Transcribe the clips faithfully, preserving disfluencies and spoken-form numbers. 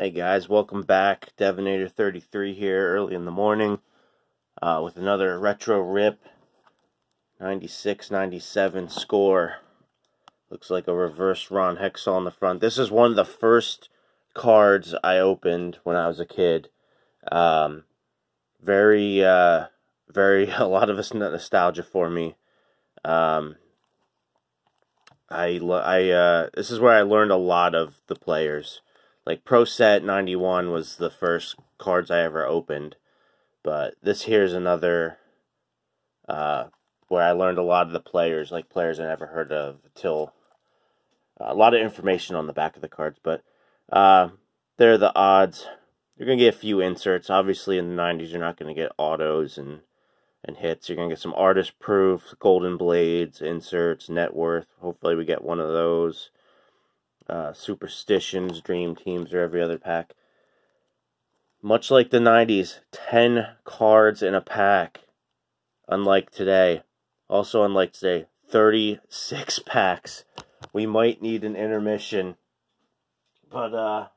Hey guys, welcome back. Devinator thirty-three here early in the morning uh, with another retro rip. ninety-six ninety-seven score. Looks like a reverse Ron Hexall in the front. This is one of the first cards I opened when I was a kid. Um, very, uh, very, a lot of nostalgia for me. Um, I, I, uh, this is where I learned a lot of the players. Like, Pro Set ninety-one was the first cards I ever opened, but this here is another uh, where I learned a lot of the players, like players I never heard of, till uh, a lot of information on the back of the cards, but uh, they're the odds. You're going to get a few inserts. Obviously, in the nineties, you're not going to get autos and, and hits. You're going to get some artist proofs, golden blades, inserts, net worth. Hopefully, we get one of those. Uh, superstitions, dream teams, or every other pack. Much like the nineties, ten cards in a pack. Unlike today. Also unlike today, thirty-six packs. We might need an intermission. But, uh...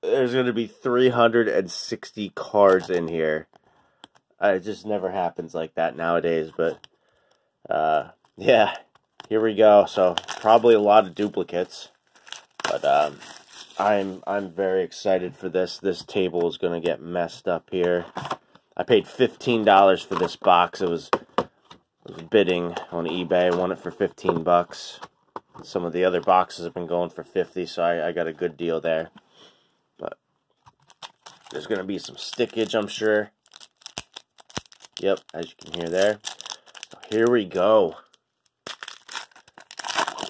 there's going to be three hundred sixty cards in here. Uh, it just never happens like that nowadays, but... Uh, yeah... Here we go. So probably a lot of duplicates, but um, I'm I'm very excited for this. This table is gonna get messed up here. I paid fifteen dollars for this box. It was, it was bidding on eBay. I won it for fifteen bucks. Some of the other boxes have been going for fifty, so I, I got a good deal there. But there's gonna be some stickage, I'm sure. Yep, as you can hear there. So here we go.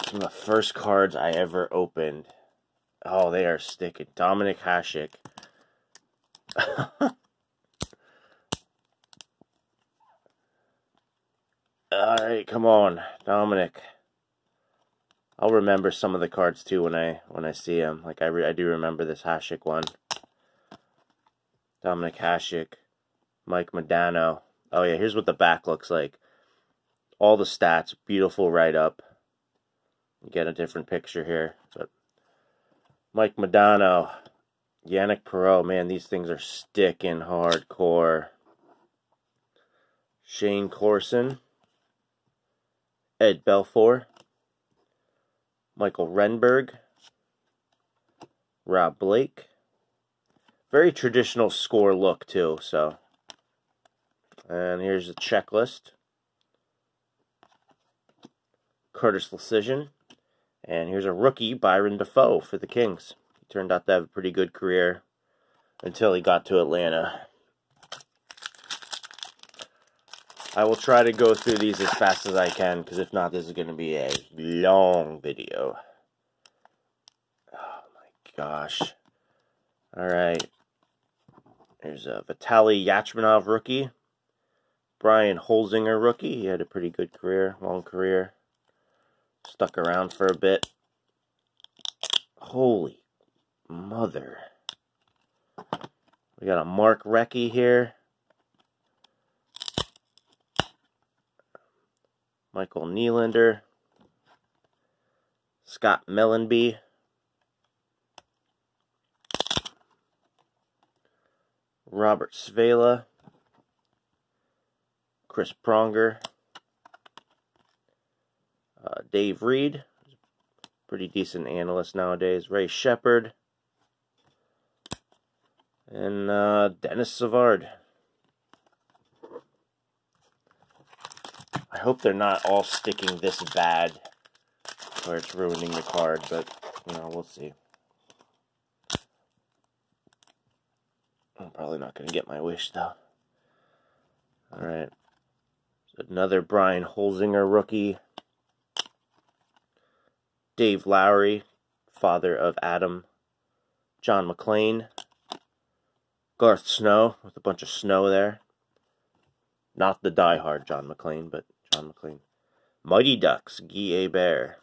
Some of the first cards I ever opened. Oh, they are sticking. Dominik Hašek. Alright, come on, Dominik. I'll remember some of the cards too when I when I see them. Like I re I do remember this Hašek one. Dominik Hašek. Mike Modano. Oh yeah, here's what the back looks like. All the stats, beautiful write up. You get a different picture here, but Mike Modano, Yannick Perreault, man, these things are sticking hardcore. Shane Corson, Ed Belfour, Michael Renberg, Rob Blake. Very traditional score look too. So, and here's the checklist. Curtis Lecision. And here's a rookie, Byron Defoe, for the Kings. He turned out to have a pretty good career until he got to Atlanta. I will try to go through these as fast as I can, because if not, this is going to be a long video. Oh, my gosh. All right. There's a Vitaly Yachmanov rookie. Brian Holzinger rookie. He had a pretty good career, long career. Stuck around for a bit. Holy mother. We got a Mark Recchi here. Michael Nylander. Scott Mellenby. Robert Svela. Chris Pronger. Uh, Dave Reed, pretty decent analyst nowadays. Ray Shepard. And uh, Dennis Savard. I hope they're not all sticking this bad or it's ruining the card, but, you know, we'll see. I'm probably not going to get my wish, though. Alright. Another Brian Holzinger rookie. Dave Lowry, father of Adam. John MacLean. Garth Snow, with a bunch of snow there. Not the diehard John MacLean, but John MacLean. Mighty Ducks, Guy Hebert.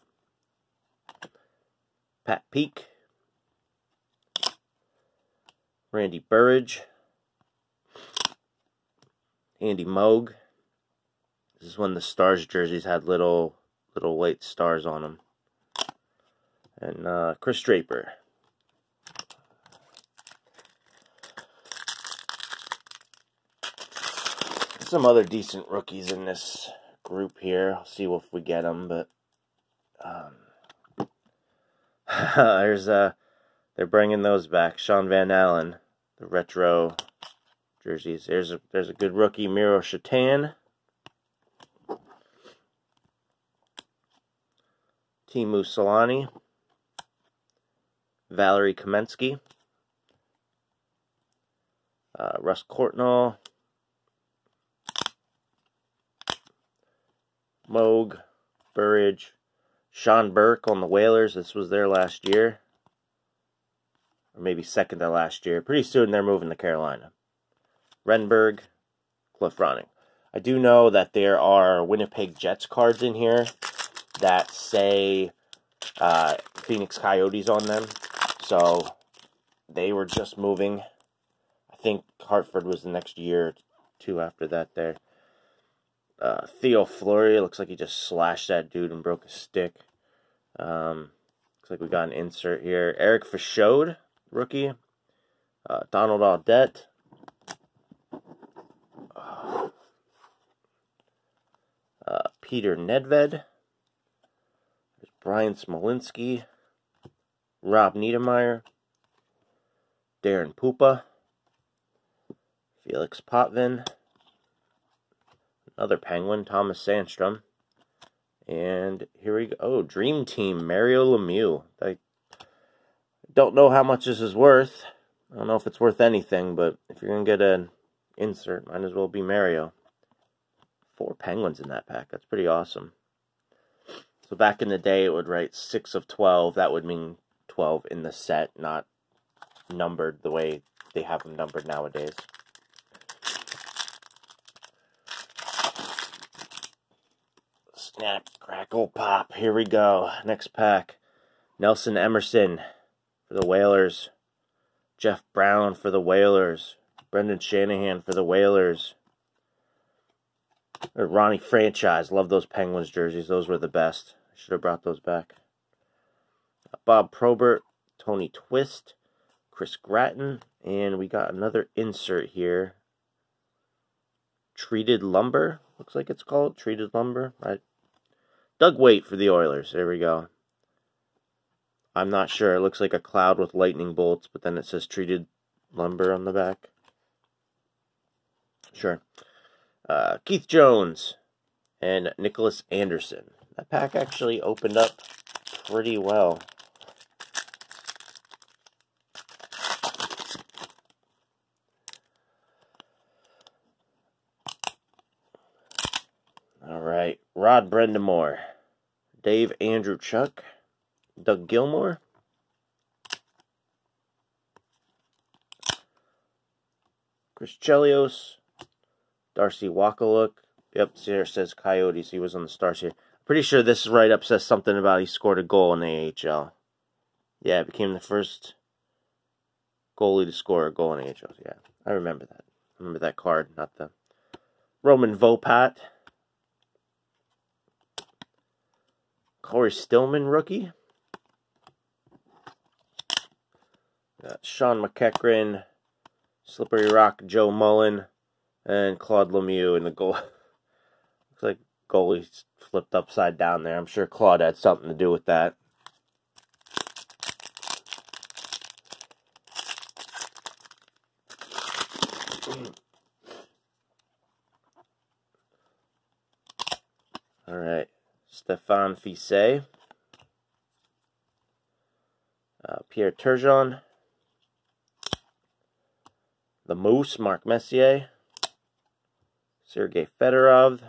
Pat Peake. Randy Burridge. Andy Moog. This is when the Stars jerseys had little, little white stars on them. And uh, Chris Draper. some other decent rookies in this group here. I'll see if we get them, but um, there's uh, they're bringing those back. Sean Van Allen, the retro jerseys. There's a there's a good rookie, Miro Chetan. Teemu Selänne, Valerie Kamensky, uh, Russ Cortnall, Moog, Burridge, Sean Burke on the Whalers. This was there last year, or maybe second to last year. Pretty soon they're moving to Carolina. Renberg, Cliff Ronning. I do know that there are Winnipeg Jets cards in here that say uh, Phoenix Coyotes on them. So they were just moving. I think Hartford was the next year or two after that there. Uh, Theo Fleury, looks like he just slashed that dude and broke a stick. Um, looks like we got an insert here. Eric Fichaud, rookie. Uh, Donald Audette. Uh, uh, Peter Nedved. Brian Smolinski, Rob Niedermeyer, Darren Pupa, Felix Potvin, another Penguin, Thomas Sandstrom, and here we go. Oh, Dream Team, Mario Lemieux. I don't know how much this is worth. I don't know if it's worth anything, but if you're going to get an insert, might as well be Mario. Four Penguins in that pack. That's pretty awesome. So back in the day, it would write six of twelve. That would mean twelve in the set, not numbered the way they have them numbered nowadays. Snap, crackle, pop. Here we go. Next pack. Nelson Emerson for the Whalers. Jeff Brown for the Whalers. Brendan Shanahan for the Whalers. Or Ronnie Franchise. Love those Penguins jerseys. Those were the best. I should have brought those back. Bob Probert, Tony Twist, Chris Gratton, and we got another insert here. Treated Lumber, looks like it's called. Treated Lumber, right? Doug Weight for the Oilers. There we go. I'm not sure. It looks like a cloud with lightning bolts, but then it says Treated Lumber on the back. Sure. Uh, Keith Jones and Nicholas Anderson. That pack actually opened up pretty well. All right, Rod Brendamore, Dave Andrew Chuck, Doug Gilmour, Chris Chelios, Darcy Wakaluk. Yep, here it says Coyotes. He was on the Stars here. Pretty sure this write-up says something about he scored a goal in the A H L. Yeah, became the first goalie to score a goal in A H L. Yeah, I remember that. I remember that card, not the... Roman Vopat. Corey Stillman, rookie. Got Sean McEachran. Slippery Rock, Joe Mullen. And Claude Lemieux in the goal. Looks like goalie flipped upside down there. I'm sure Claude had something to do with that. All right. Stéphane Fissé. Uh, Pierre Turgeon. The Moose, Marc Messier. Sergei Fedorov,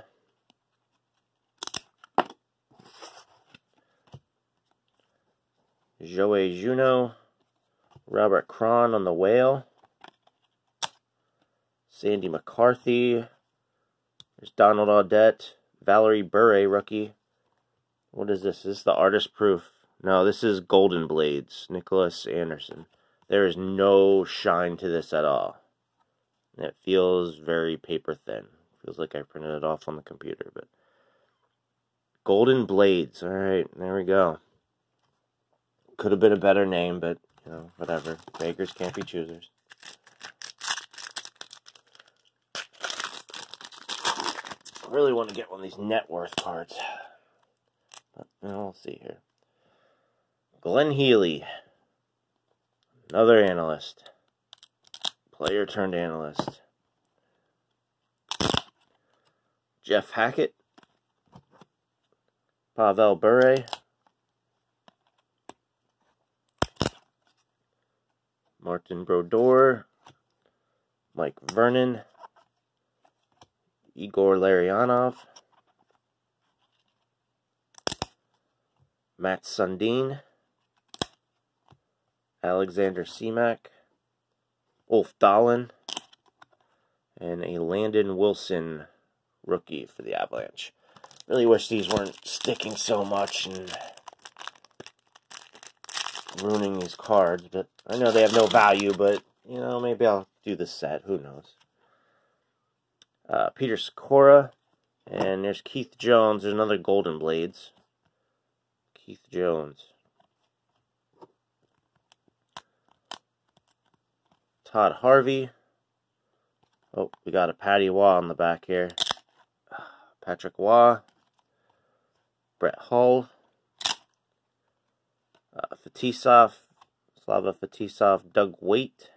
Joey Juneau, Robert Cron on the Whale, Sandy McCarthy, there's Donald Audette, Valerie Burridge, rookie. What is this? Is this the Artist Proof? No, this is Golden Blades, Nicholas Anderson. There is no shine to this at all. And it feels very paper thin. Feels like I printed it off on the computer, but Golden Blades. All right, there we go. Could have been a better name, but you know, whatever. Beggars can't be choosers. I really want to get one of these net worth cards. But, you know, let's see here. Glenn Healy. Another analyst. Player turned analyst. Jeff Hackett. Pavel Bure. Martin Brodeur. Mike Vernon. Igor Larionov. Matt Sundin. Alexander Semak. Ulf Dahlin. And a Landon Wilson rookie for the Avalanche. Really wish these weren't sticking so much and ruining these cards, but I know they have no value, but, you know, maybe I'll do this set. Who knows? Uh, Peter Skora, and there's Keith Jones. There's another Golden Blades. Keith Jones. Todd Harvey. Oh, we got a Patty Waugh on the back here. Patrick Waugh. Brett Hull. Uh, Fetisov, Slava Fetisov, Doug Weight,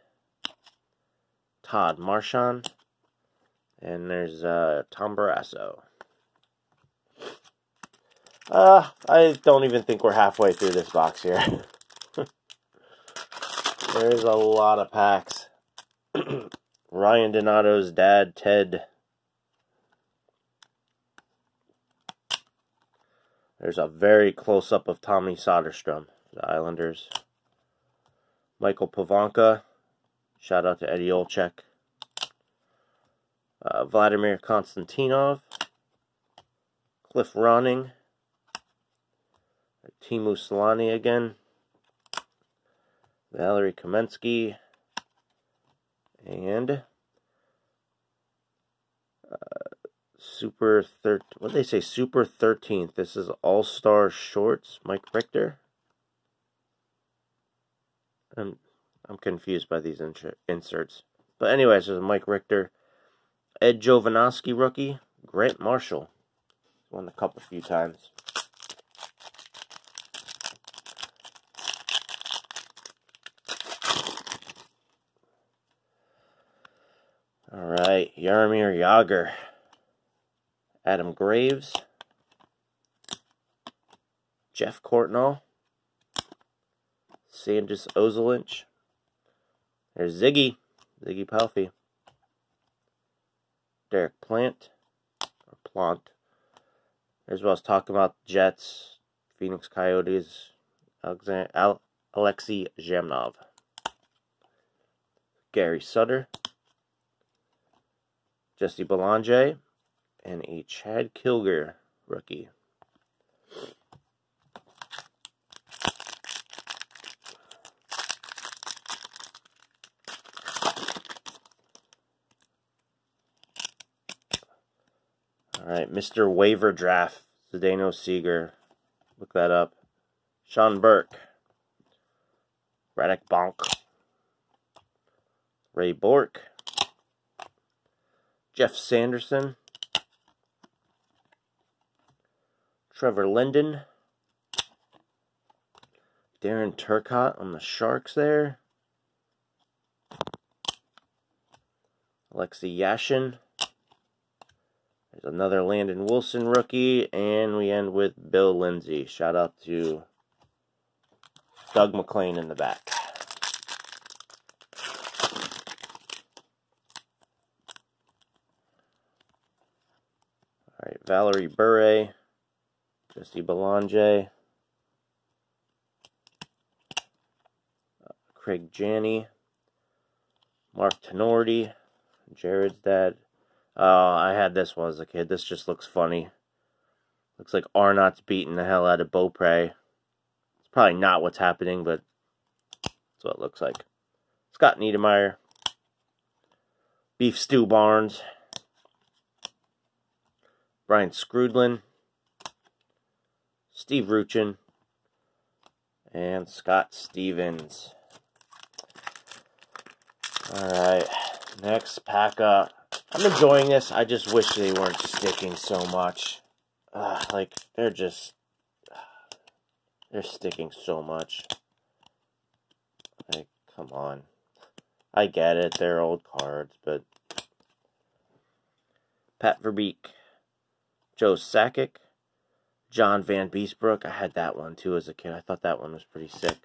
Todd Marchand, and there's uh, Tom Barrasso. Uh, I don't even think we're halfway through this box here. There's a lot of packs. Ryan Donato's dad, Ted. There's a very close-up of Tommy Soderstrom. The Islanders. Michael Pavanka. Shout out to Eddie Olczyk. Uh, Vladimir Konstantinov. Cliff Ronning. Teemu Selänne again. Valerie Kamensky. And uh, Super thirteen. What did they say? Super thirteenth. This is All-Star Shorts. Mike Richter. I'm, I'm confused by these inserts. But anyways, there's Mike Richter. Ed Jovanovski rookie. Grant Marshall. Won the cup a few times. Alright. Jaromir Jagr. Adam Graves. Jeff Cortnall. Sandus Ozelinch. There's Ziggy. Ziggy Palffy. Derek Plant. Or Plant. There's what I was talking about. Jets. Phoenix Coyotes. Alexander, Al, Alexei Zhamnov. Gary Sutter. Jesse Belanger. And a Chad Kilger rookie. Alright, Mister Waiver Draft, Zdeno Seeger. Look that up. Sean Burke. Radek Bonk. Ray Bourque. Jeff Sanderson. Trevor Linden. Darren Turcotte on the Sharks there. Alexei Yashin. There's another Landon Wilson rookie, and we end with Bill Lindsay. Shout out to Doug MacLean in the back. All right, Valerie Burre, Jesse Belanger, uh, Craig Janney, Mark Tenorti, Jared's dad. Oh, uh, I had this one as a kid. This just looks funny. Looks like Arnott's beating the hell out of Beaupre. It's probably not what's happening, but that's what it looks like. Scott Niedermeyer. Beef Stew Barnes. Brian Scroodlin. Steve Ruchin. And Scott Stevens. Alright, next pack up. I'm enjoying this. I just wish they weren't sticking so much. Uh, like, they're just... Uh, they're sticking so much. Like, come on. I get it. They're old cards, but... Pat Verbeek. Joe Sakic. John Van Beesbrook. I had that one, too, as a kid. I thought that one was pretty sick.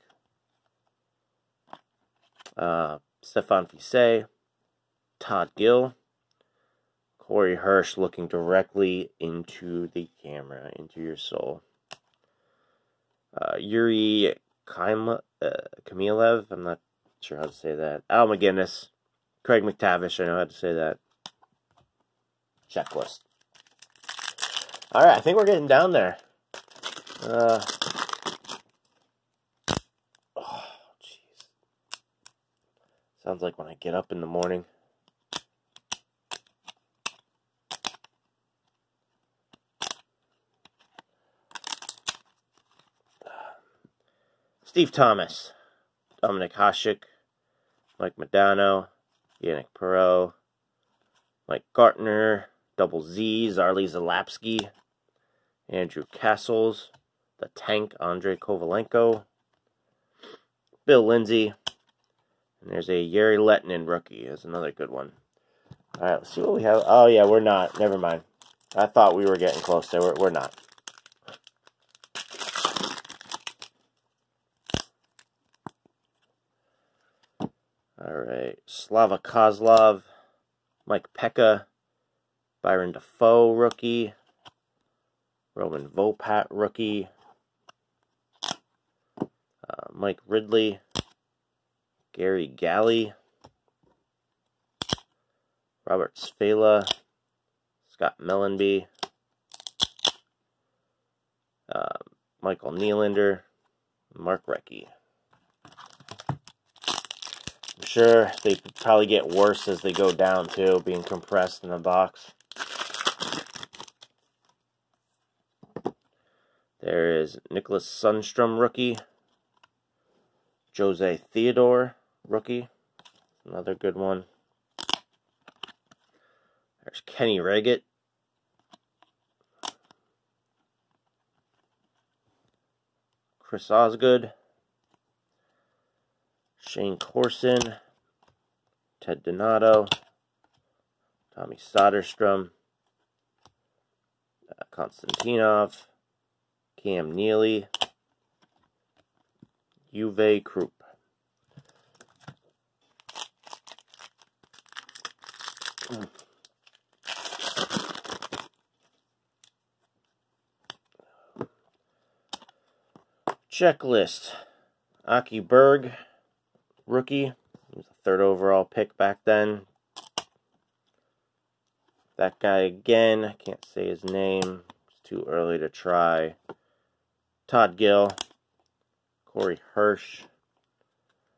Uh, Stefan Fisse. Todd Gill. Corey Hirsch looking directly into the camera, into your soul. Uh, Yuri Kym uh, Kamilev, I'm not sure how to say that. Al McGuinness, Craig McTavish, I know how to say that. Checklist. Alright, I think we're getting down there. Uh, oh, jeez. Sounds like when I get up in the morning. Steve Thomas, Dominik Hašek, Mike Modano, Yannick Perreault, Mike Gartner, Double Z, Zarly Zalapski, Andrew Castles, The Tank, Andre Kovalenko, Bill Lindsay, and there's a Yuri Lehtinen rookie. That's another good one. All right, let's see what we have. Oh, yeah, we're not. Never mind. I thought we were getting close there. We're, we're not. Alright, Slava Kozlov, Mike Pekka, Byron Defoe, rookie, Roman Vopat, rookie, uh, Mike Ridley, Gary Galley, Robert Svela, Scott Mellenby, uh, Michael Nylander, Mark Recchi. Sure, they could probably get worse as they go down, too, being compressed in the box. There is Nicholas Sundstrom, rookie. Jose Theodore, rookie. Another good one. There's Kenny Reggett. Chris Osgood. Shane Corson, Ted Donato, Tommy Soderstrom, uh, Konstantinov, Cam Neely, Uwe Krupp. Mm. Checklist, Aki Berg. Rookie. He was the third overall pick back then. That guy again. I can't say his name. It's too early to try. Todd Gill. Corey Hirsch.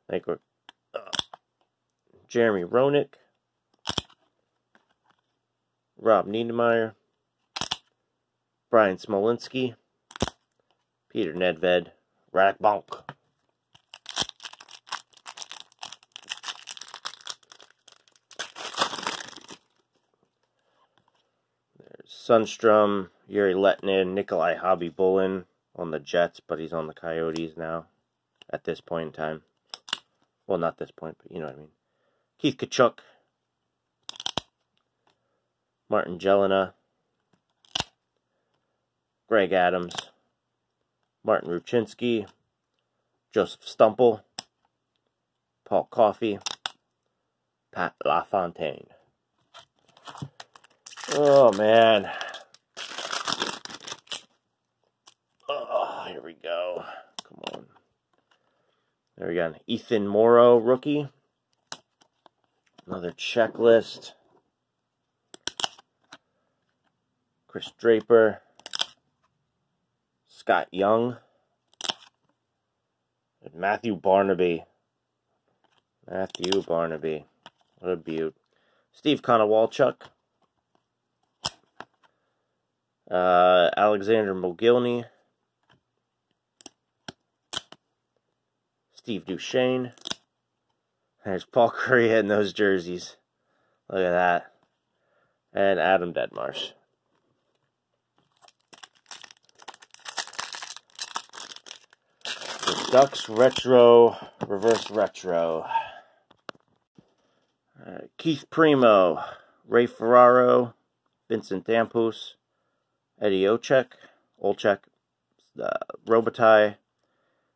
I think we're, uh, Jeremy Roenick. Rob Niedermeyer. Brian Smolinski. Peter Nedved. Radek Bonk. Sundstrom, Yuri Lehtinen, Nikolai Hobby-Bulin on the Jets, but he's on the Coyotes now at this point in time. Well, not this point, but you know what I mean. Keith Kachuk, Martin Jelena, Greg Adams, Martin Ruchinski, Joseph Stumple, Paul Coffey, Pat LaFontaine. Oh, man. Oh, here we go. Come on. There we go. Ethan Morrow, rookie. Another checklist. Chris Draper. Scott Young. And Matthew Barnaby. Matthew Barnaby. What a beaut. Steve Konowalczyk. Uh, Alexander Mogilny, Steve Duchesne. There's Paul Kariya in those jerseys. Look at that. and Adam Detmarsh. The Ducks Retro, Reverse Retro. Uh, Keith Primo, Ray Ferraro, Vincent Dampus, Eddie Olczyk, Olczyk, uh, Robitaille,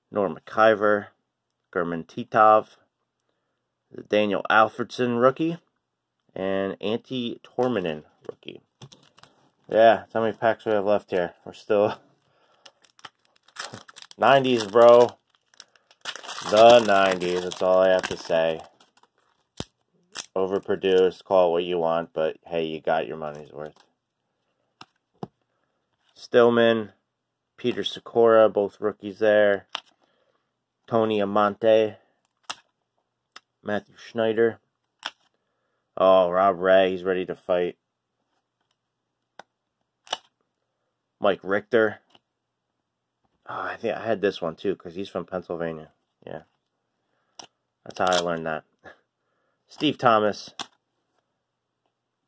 Norm McIver, German Titov, the Daniel Alfredson rookie, and Antti Torminen rookie. Yeah, that's how many packs we have left here. We're still nineties, bro. The nineties, that's all I have to say. Overproduced, call it what you want, but hey, you got your money's worth. Stillman, Peter Sikora, both rookies there. Tony Amonte, Matthew Schneider. Oh, Rob Ray, he's ready to fight. Mike Richter. Oh, I think I had this one too, because he's from Pennsylvania. Yeah. That's how I learned that. Steve Thomas,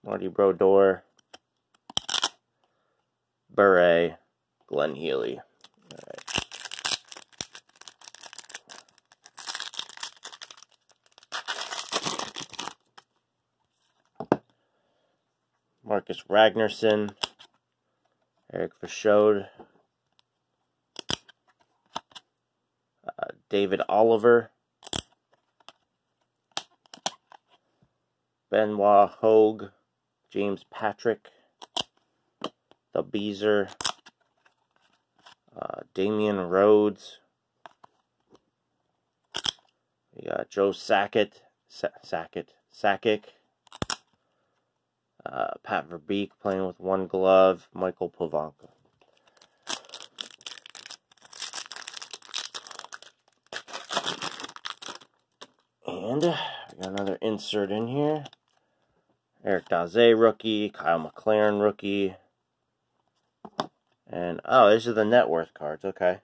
Marty Brodeur, Beret, Glenn Healy. All right. Marcus Ragnarsson, Eric Fichaud, uh, David Oliver, Benoit Hogue, James Patrick, the Beezer, uh, Damian Rhodes. We got Joe Sakic, Sa Sakic, Sakic. Uh, Pat Verbeek playing with one glove. Michael Pavanka. And we got another insert in here. Eric Dazé rookie. Kyle McLaren rookie. And, oh, these are the net worth cards. Okay.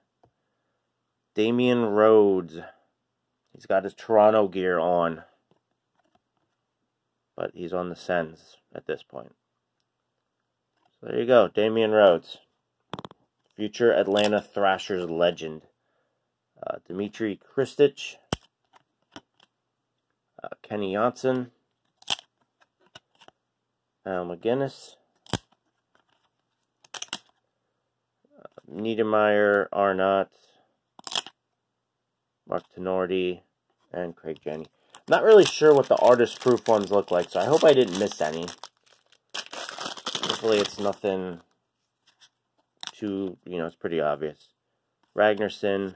Damian Rhodes. He's got his Toronto gear on. But he's on the Sens at this point. So there you go. Damian Rhodes. Future Atlanta Thrashers legend. Uh, Dimitri Krstić. Uh, Kenny Janssen. Al McGuinness. Uh, Niedermeyer, Arnott. Mark Tenorti. And Craig Janney. Not really sure what the artist proof ones look like, so I hope I didn't miss any. Hopefully it's nothing too, you know, it's pretty obvious. Ragnarsson,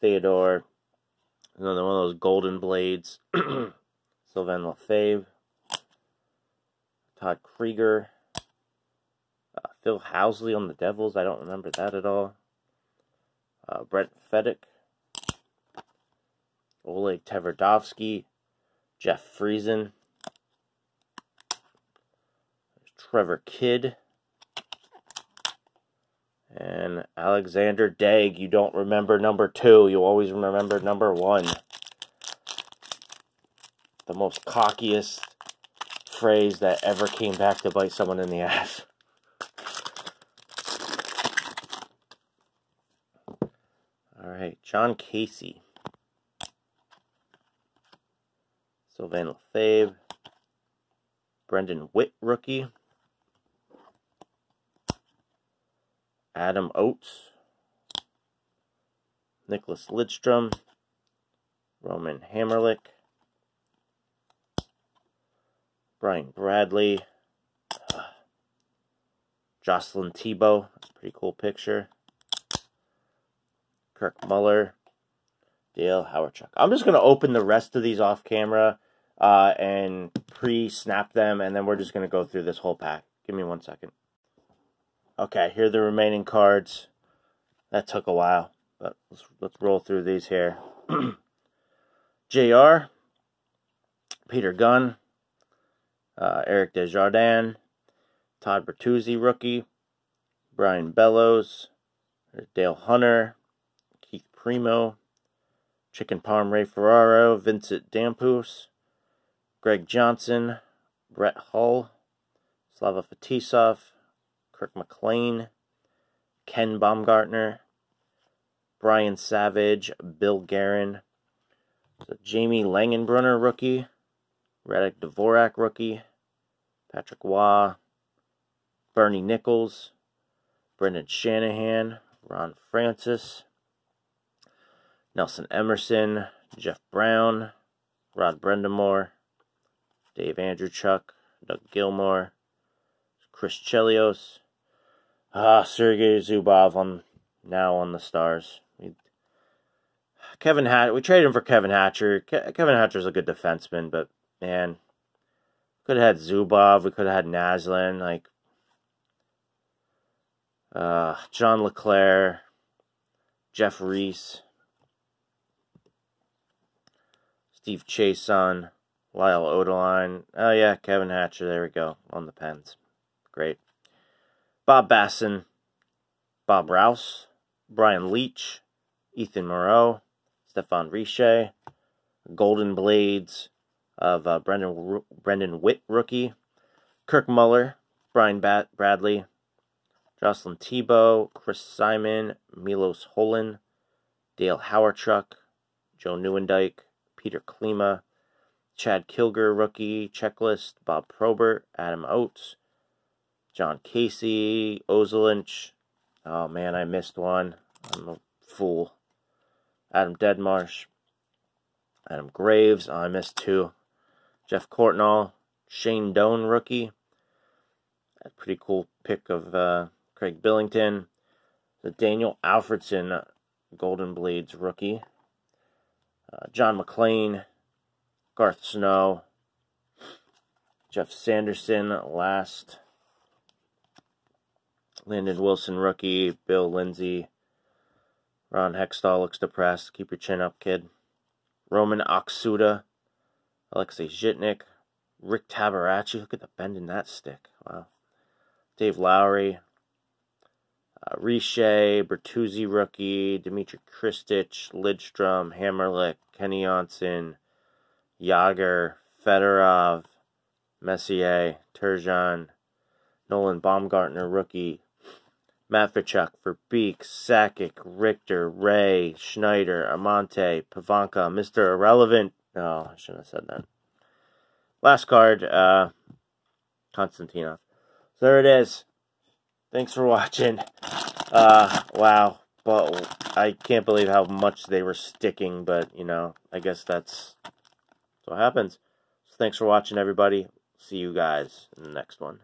Theodore, another one of those golden blades. Sylvain Lefebvre, Todd Krieger, uh, Phil Housley on the Devils. I don't remember that at all. Uh, Brent Fedek. Oleg Tverdovsky, Jeff Friesen, Trevor Kidd, and Alexander Dag. You don't remember number two. You always remember number one. The most cockiest phrase that ever came back to bite someone in the ass. All right, John Casey. Sylvain Lefebvre, Brendan Whitt rookie, Adam Oates, Nicholas Lidstrom, Roman Hammerlick, Brian Bradley, uh, Jocelyn Thibault, that's a pretty cool picture, Kirk Muller, Dale Hawerchuk. I'm just going to open the rest of these off camera. Uh, and pre-snap them, and then we're just going to go through this whole pack. Give me one second. Okay, here are the remaining cards. That took a while, but let's, let's roll through these here. J R, Peter Gunn, uh, Eric Desjardins, Todd Bertuzzi, rookie, Brian Bellows, Dale Hunter, Keith Primo, Chicken Parm Ray Ferraro, Vincent Dampus, Greg Johnson, Brett Hull, Slava Fetisov, Kirk McLean, Ken Baumgartner, Brian Savage, Bill Guerin, so Jamie Langenbrunner rookie, Radek Dvorak rookie, Patrick Waugh, Bernie Nichols, Brendan Shanahan, Ron Francis, Nelson Emerson, Jeff Brown, Rod Brendamore, Dave Andrewchuk, Doug Gilmour, Chris Chelios, ah, Sergei Zubov on now on the Stars. Kevin Hatcher, we traded him for Kevin Hatcher. Ke Kevin Hatcher's a good defenseman, but man, could have had Zubov, we could have had Naslin, like uh, John LeClair, Jeff Reese, Steve Chason, Lyle Odoline. Oh yeah, Kevin Hatcher, there we go, on the Pens. Great. Bob Bassin, Bob Rouse, Brian Leach, Ethan Moreau, Stefan Riche, Golden Blades of uh, Brendan Brendan Witt rookie, Kirk Muller, Brian Bat Bradley, Jocelyn Thibault, Chris Simon, Milos Holland, Dale Howarchuk, Joe Neuendijk, Peter Klima, Chad Kilger rookie, checklist, Bob Probert, Adam Oates, John Casey, Ozelinch. Oh man, I missed one. I'm a fool. Adam Deadmarsh, Adam Graves. Oh, I missed two. Jeff Courtnall, Shane Doan rookie. A pretty cool pick of uh, Craig Billington. The Daniel Alfredson Golden Blades rookie. Uh, John MacLean, Garth Snow, Jeff Sanderson last. Landon Wilson rookie, Bill Lindsay, Ron Hexall looks depressed. Keep your chin up, kid. Roman Oksuta, Alexei Zhitnik, Rick Tabarachi. Look at the bend in that stick. Wow. Dave Lowry, uh, Riche, Bertuzzi rookie, Dimitri Kristich, Lidstrom, Hammerlick, Kenny Onsen, Yager, Fedorov, Messier, Turgeon, Nolan Baumgartner rookie, Matvichuk, Verbeek, Sakic, Richter, Ray, Schneider, Amante, Pavanka, Mister Irrelevant. Oh, I shouldn't have said that. Last card, uh, Konstantinov. So there it is. Thanks for watching. Uh, wow. But I can't believe how much they were sticking, but, you know, I guess that's what happens. So thanks for watching, everybody. See you guys in the next one.